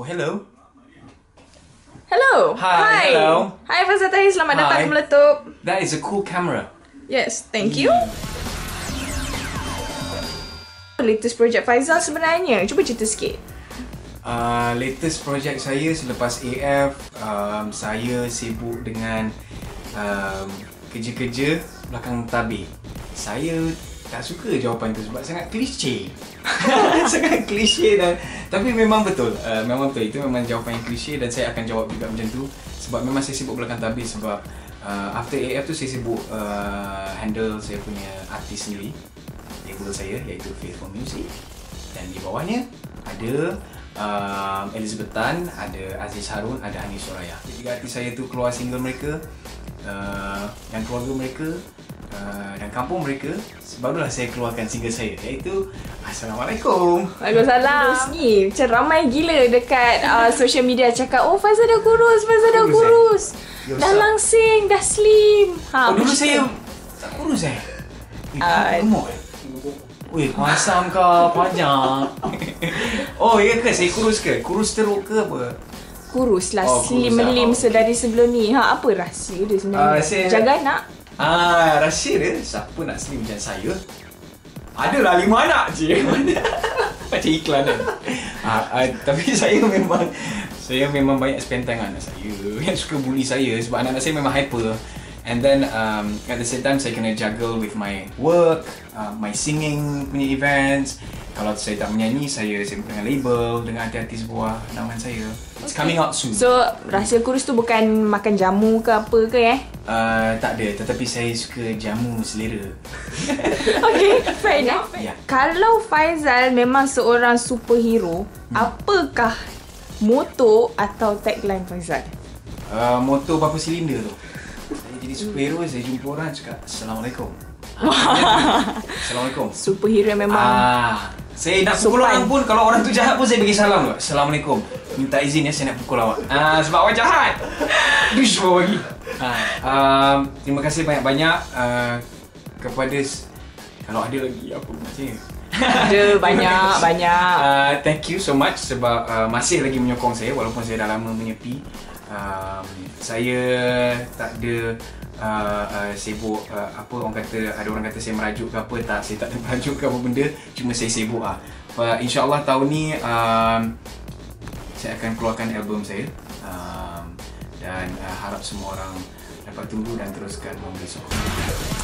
Oh, hello. Hello. Hi. Hello. Hi, Faizal Tahir. Selamat datang di MeleTOP. That is a cool camera. Yes, thank you. Latest project Faizal sebenarnya, cuba cerita sikit. Latest project saya selepas AF, saya sibuk dengan kerja-kerja belakang tabir. Saya tak suka jawapan tu sebab sangat klise. Sangat klise dan tapi memang betul. Memang betul, itu memang jawapan yang klise dan saya akan jawab juga macam tu sebab memang saya sibuk belakang tabir sebab after AF tu saya sibuk handle saya punya artis sendiri label saya iaitu Faithful Music dan di bawahnya ada Elizabeth Tan, ada Aziz Harun, ada Anis Soraya. Tiga artis saya tu keluar single mereka dan keluarga mereka dan kampung mereka, barulah saya keluarkan single saya iaitu Assalamualaikum Waalaikumsalam. Terus ni macam ramai gila dekat social media cakap, oh Faizal dah kurus, Faizal dah kurus, dah langsing, dah slim. Oh, dulu saya tak kurus gemuk weh, pasam ke, panjang. Oh, iya ke? Saya kurus ke? Kurus teruk ke apa? Kurus lah, oh, slim melim sedari sebelum ni. Apa rahsia dia sebenarnya? Jaga anak? Rahsia dia, siapa nak slim macam saya? Adalah 5 anak je. Macam iklan kan? Tapi saya memang banyak spend time anak saya. Yang suka bully saya sebab anak-anak saya memang hyper. And then at the same time saya kena juggle with my work, my singing punya events. Kalau saya tak menyanyi, saya dengan label, dengan artis-artis buah naungan saya. It's coming out soon. So rahsia kurus tu bukan makan jamu ke apa ke tak ada, tetapi saya suka jamu selera. Okay, fair enough. Yeah. Kalau Faizal memang seorang superhero, apakah moto atau tagline Faizal? Moto berapa silinder tu? Jadi superhero, saya jumpa orang cakap Assalamualaikum. Assalamualaikum. Superhero memang. Saya nak pukul orang pun, kalau orang tu jahat pun saya bagi salam juga. Assalamualaikum. Minta izin ya, saya nak pukul awak. Sebab awak jahat. Dusbo bagi. Terima kasih banyak-banyak kepada kalau ada lagi apa nak saya. Ada banyak-banyak. Thank you so much sebab masih lagi menyokong saya walaupun saya dah lama menyepi. Saya tak ada sibuk apa orang kata, ada orang kata saya merajuk ke apa, tak, saya tak ada merajuk ke apa benda, cuma saya sibuk InsyaAllah tahun ni saya akan keluarkan album saya dan harap semua orang dapat tunggu dan teruskan membeli sokong.